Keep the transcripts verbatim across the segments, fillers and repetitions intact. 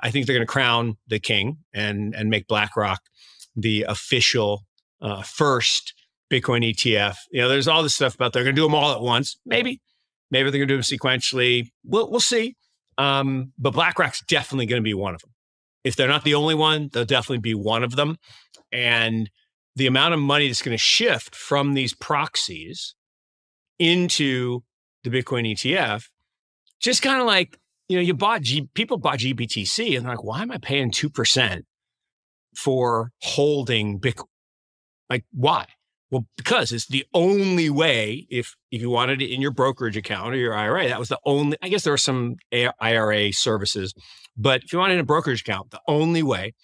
I think they're going to crown the king and, and make BlackRock the official uh, first Bitcoin E T F. You know, there's all this stuff about they're going to do them all at once. Maybe, maybe they're going to do them sequentially. We'll, we'll see. Um, but BlackRock's definitely going to be one of them. If they're not the only one, they'll definitely be one of them. And the amount of money that's going to shift from these proxies into the Bitcoin E T F, just kind of like, you know, you bought, G- people bought G B T C and they're like, why am I paying two percent for holding Bitcoin? Like, why? Well, because it's the only way, if if you wanted it in your brokerage account or your I R A, that was the only, I guess there were some I R A services, but if you wanted it in a brokerage account, the only way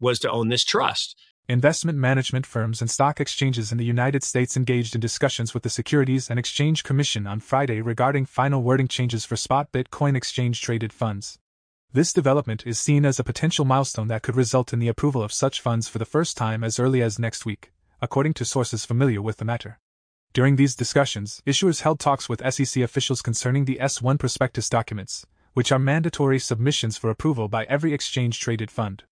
was to own this trust. Investment management firms and stock exchanges in the United States engaged in discussions with the Securities and Exchange Commission on Friday regarding final wording changes for spot Bitcoin exchange-traded funds. This development is seen as a potential milestone that could result in the approval of such funds for the first time as early as next week, according to sources familiar with the matter. During these discussions, issuers held talks with S E C officials concerning the S one prospectus documents, which are mandatory submissions for approval by every exchange-traded fund.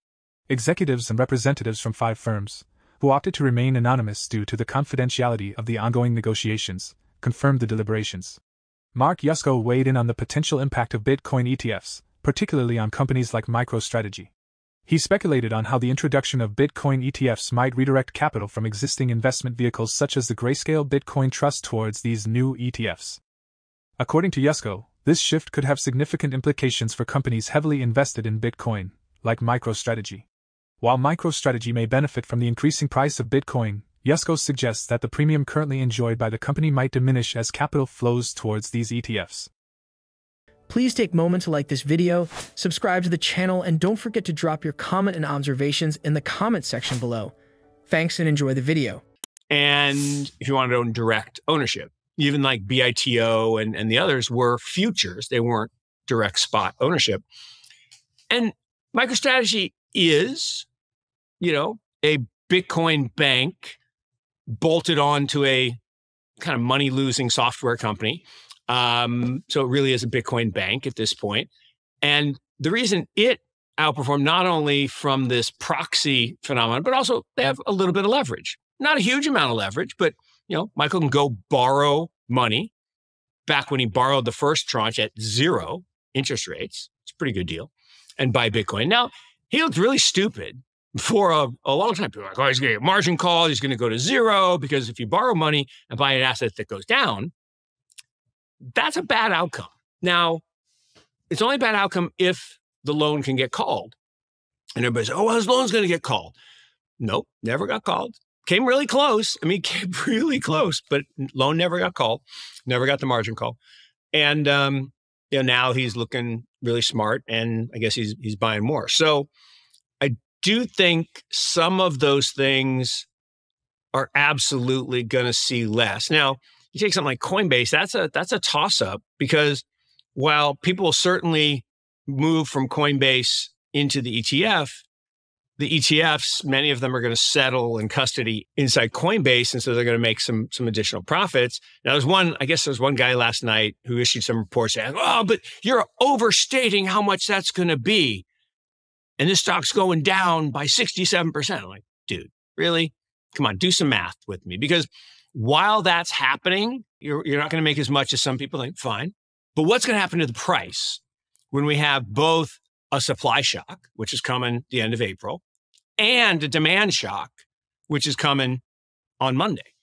Executives and representatives from five firms, who opted to remain anonymous due to the confidentiality of the ongoing negotiations, confirmed the deliberations. Mark Yusko weighed in on the potential impact of Bitcoin E T Fs, particularly on companies like MicroStrategy. He speculated on how the introduction of Bitcoin E T Fs might redirect capital from existing investment vehicles such as the Grayscale Bitcoin Trust towards these new E T Fs. According to Yusko, this shift could have significant implications for companies heavily invested in Bitcoin, like MicroStrategy. While MicroStrategy may benefit from the increasing price of Bitcoin, Yusko suggests that the premium currently enjoyed by the company might diminish as capital flows towards these E T Fs. Please take a moment to like this video, subscribe to the channel, and don't forget to drop your comment and observations in the comment section below. Thanks and enjoy the video. And if you wanted to own direct ownership, even like B I T O and, and the others were futures. They weren't direct spot ownership. And MicroStrategy is, you know, a Bitcoin bank bolted onto a kind of money-losing software company. Um, so it really is a Bitcoin bank at this point. And the reason it outperformed not only from this proxy phenomenon, but also they have a little bit of leverage. Not a huge amount of leverage, but, you know, Michael can go borrow money back when he borrowed the first tranche at zero interest rates. It's a pretty good deal. And buy Bitcoin. Now, he looked really stupid for a, a long time. People are like, oh, he's going to get a margin call. He's going to go to zero because if you borrow money and buy an asset that goes down, that's a bad outcome. Now, it's only a bad outcome if the loan can get called. And everybody's, oh, well, his loan's going to get called. Nope, never got called. Came really close. I mean, came really close, but loan never got called. Never got the margin call. And um, you know, now he's looking really smart, and I guess he's he's buying more. So I do think some of those things are absolutely going to see less. Now, you take something like Coinbase, that's a that's a toss-up, because while people will certainly move from Coinbase into the E T F, the E T Fs, many of them are going to settle in custody inside Coinbase, and so they're going to make some some additional profits. Now, there's one, I guess there was one guy last night who issued some reports saying, oh, but you're overstating how much that's going to be. And this stock's going down by sixty-seven percent. I'm like, dude, really? Come on, do some math with me. Because while that's happening, you're, you're not going to make as much as some people think, fine. But what's going to happen to the price when we have both a supply shock, which is coming the end of April, and a demand shock, which is coming on Monday?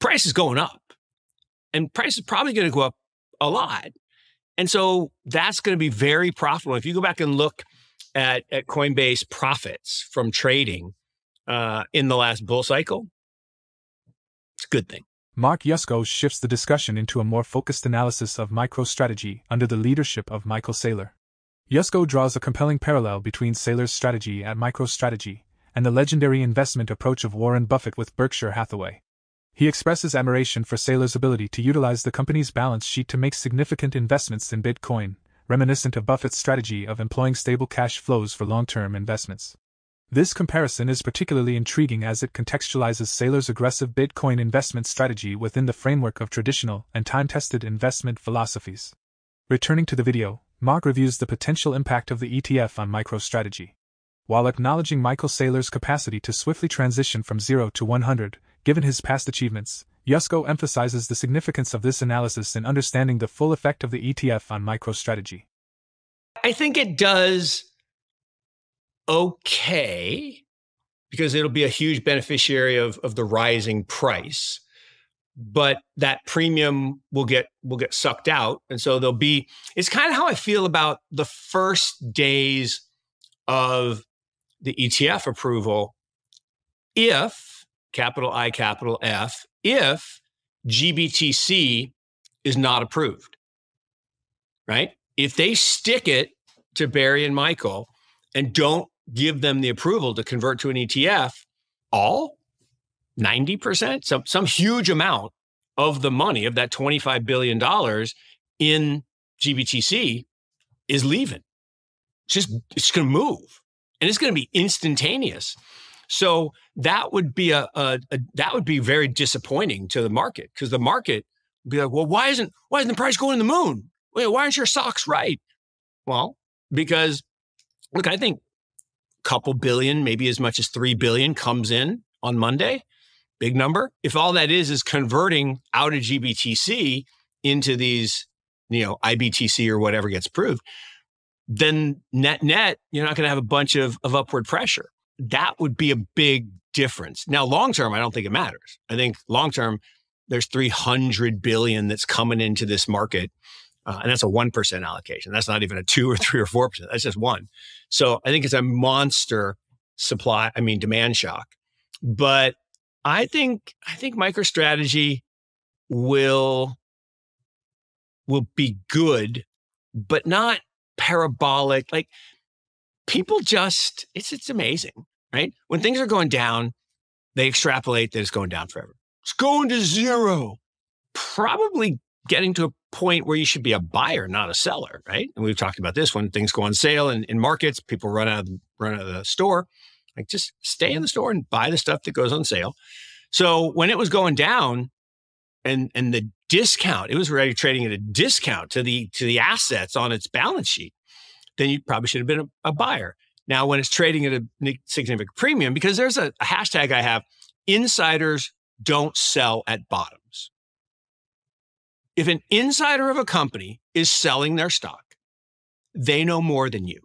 Price is going up, and price is probably going to go up a lot. And so that's going to be very profitable. If you go back and look at, at Coinbase profits from trading uh, in the last bull cycle, it's a good thing. Mark Yusko shifts the discussion into a more focused analysis of MicroStrategy under the leadership of Michael Saylor. Yusko draws a compelling parallel between Saylor's strategy at MicroStrategy and the legendary investment approach of Warren Buffett with Berkshire Hathaway. He expresses admiration for Saylor's ability to utilize the company's balance sheet to make significant investments in Bitcoin, reminiscent of Buffett's strategy of employing stable cash flows for long-term investments. This comparison is particularly intriguing as it contextualizes Saylor's aggressive Bitcoin investment strategy within the framework of traditional and time-tested investment philosophies. Returning to the video, Mark reviews the potential impact of the E T F on MicroStrategy. While acknowledging Michael Saylor's capacity to swiftly transition from zero to one hundred, given his past achievements, Yusko emphasizes the significance of this analysis in understanding the full effect of the E T F on MicroStrategy. I think it does okay, because it'll be a huge beneficiary of, of the rising price. But that premium will get will get sucked out. And so there'll be, it's kind of how I feel about the first days of the E T F approval. If, capital I, capital F, if G B T C is not approved, right? If they stick it to Barry and Michael and don't give them the approval to convert to an E T F, all ninety percent, some, some huge amount of the money of that twenty-five billion dollars in G B T C is leaving. It's just, it's going to move, and it's going to be instantaneous. So that would be a, a, a that would be very disappointing to the market, because the market would be like, well, why isn't, why isn't the price going to the moon? Wait, why aren't your stocks right? Well, because look, I think a couple billion, maybe as much as three billion comes in on Monday. Big number. If all that is is converting out of G B T C into these, you know, I B T C or whatever gets approved, then net net, you're not going to have a bunch of, of upward pressure. That would be a big difference. Now, long term, I don't think it matters. I think long term, there's three hundred billion that's coming into this market, uh, and that's a one percent allocation. That's not even a two or three or four percent. That's just one. So I think it's a monster supply. I mean, demand shock. But I think I think MicroStrategy will will be good, but not parabolic. Like, people just, it's it's amazing, right? When things are going down, they extrapolate that it's going down forever. It's going to zero. Probably getting to a point where you should be a buyer, not a seller, right? And we've talked about this. When things go on sale in, in markets, people run out of the, run out of the store. Like, just stay in the store and buy the stuff that goes on sale. So when it was going down, and and the discount, it was already trading at a discount to the to the assets on its balance sheet, then you probably should have been a, a buyer. Now, when it's trading at a significant premium, because there's a, a hashtag I have, insiders don't sell at bottoms. If an insider of a company is selling their stock, they know more than you.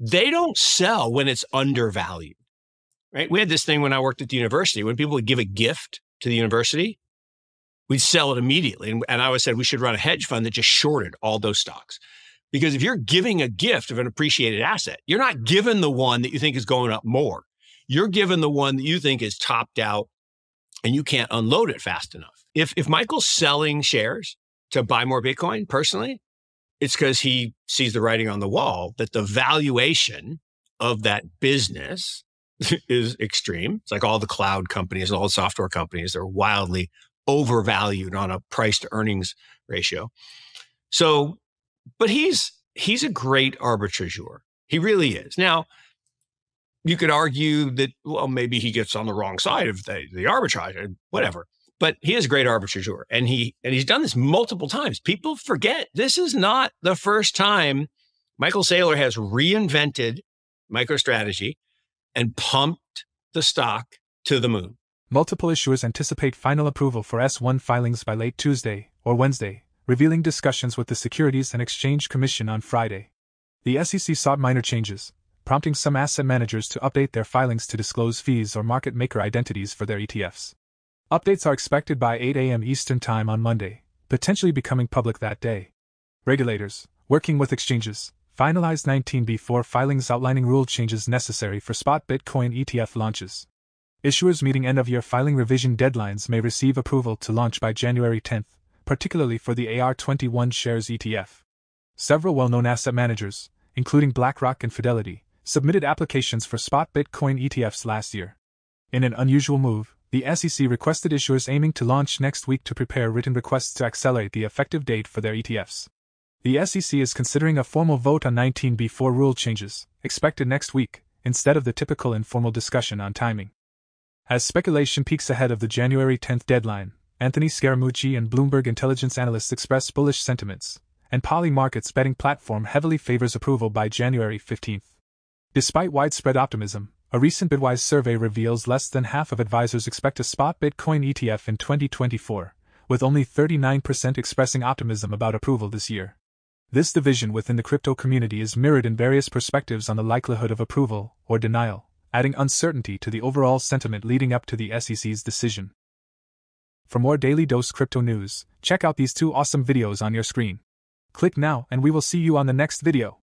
They don't sell when it's undervalued, right? We had this thing when I worked at the university, when people would give a gift to the university, we'd sell it immediately. And, and I always said we should run a hedge fund that just shorted all those stocks. Because if you're giving a gift of an appreciated asset, you're not given the one that you think is going up more. You're given the one that you think is topped out and you can't unload it fast enough. If, if Michael's selling shares to buy more Bitcoin personally, it's because he sees the writing on the wall that the valuation of that business is extreme. It's like all the cloud companies, all the software companies, they're wildly overvalued on a price to earnings ratio. So, but he's, he's a great arbitrageur. He really is. Now, you could argue that, well, maybe he gets on the wrong side of the, the arbitrage, whatever. But he is a great arbitrageur, and he and he's done this multiple times. People forget this is not the first time Michael Saylor has reinvented MicroStrategy and pumped the stock to the moon. Multiple issuers anticipate final approval for S one filings by late Tuesday or Wednesday, revealing discussions with the Securities and Exchange Commission on Friday. The S E C sought minor changes, prompting some asset managers to update their filings to disclose fees or market maker identities for their E T Fs. Updates are expected by eight A M Eastern Time on Monday, potentially becoming public that day. Regulators, working with exchanges, finalized nineteen B four filings outlining rule changes necessary for spot Bitcoin E T F launches. Issuers meeting end-of-year filing revision deadlines may receive approval to launch by January tenth, particularly for the A R twenty-one shares E T F. Several well-known asset managers, including BlackRock and Fidelity, submitted applications for spot Bitcoin E T Fs last year. In an unusual move, the S E C requested issuers aiming to launch next week to prepare written requests to accelerate the effective date for their E T Fs. The S E C is considering a formal vote on nineteen B four rule changes, expected next week, instead of the typical informal discussion on timing. As speculation peaks ahead of the January tenth deadline, Anthony Scaramucci and Bloomberg intelligence analysts expressed bullish sentiments, and Poly Market's betting platform heavily favors approval by January fifteenth. Despite widespread optimism, a recent Bitwise survey reveals less than half of advisors expect a spot Bitcoin E T F in twenty twenty-four, with only thirty-nine percent expressing optimism about approval this year. This division within the crypto community is mirrored in various perspectives on the likelihood of approval or denial, adding uncertainty to the overall sentiment leading up to the S E C's decision. For more Daily Dose crypto news, check out these two awesome videos on your screen. Click now and we will see you on the next video.